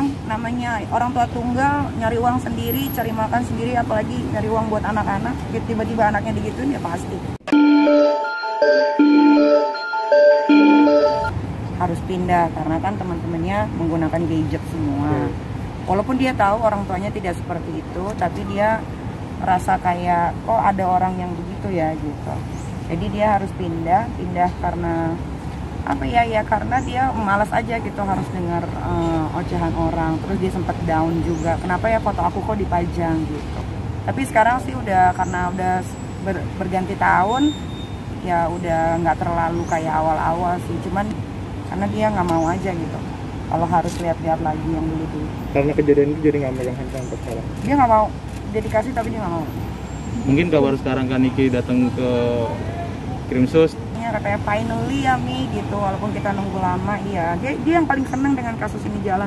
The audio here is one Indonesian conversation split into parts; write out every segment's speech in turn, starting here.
Namanya orang tua tunggal, nyari uang sendiri, cari makan sendiri, apalagi nyari uang buat anak-anak, tiba-tiba anaknya digituin ya pasti. Harus pindah, karena kan teman-temannya menggunakan gadget semua. Walaupun dia tahu orang tuanya tidak seperti itu, tapi dia rasa kayak, kok ada orang yang begitu ya gitu. Jadi dia harus pindah karena apa ya, karena dia malas aja gitu harus dengar ocehan orang. Terus dia sempat down juga, kenapa ya foto aku kok dipajang gitu. Tapi sekarang sih udah, karena udah berganti tahun ya, udah nggak terlalu kayak awal-awal sih, cuman karena dia nggak mau aja gitu kalau harus lihat-lihat lagi yang dulu. Karena kejadian itu jadi nggak megang handphone untuk sekarang? Dia nggak mau, dia dikasih tapi dia nggak mau. Mungkin kabar sekarang kan Niki datang ke Krimsus kayak finally ya Mi gitu, walaupun kita nunggu lama. Iya, dia yang paling seneng dengan kasus ini jalan.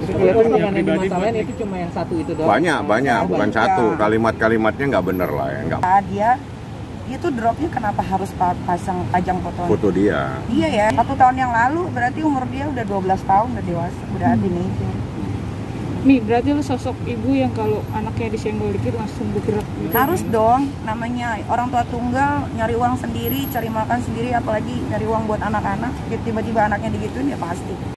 Jadi yang dimasalahin itu cuma yang satu itu doang. Banyak, bukan satu. Kalimat-kalimatnya nggak bener lah ya. Nggak. Dia tuh dropnya kenapa harus pajang foto dia? Iya ya, 1 tahun yang lalu berarti umur dia udah 12 tahun, udah dewasa, udah teenager. Mi, berarti lu sosok ibu yang kalau anaknya disenggol dikit langsung bergerak gitu. Harus dong, namanya orang tua tunggal, nyari uang sendiri, cari makan sendiri, apalagi nyari uang buat anak-anak, tiba-tiba anaknya digituin ya pasti.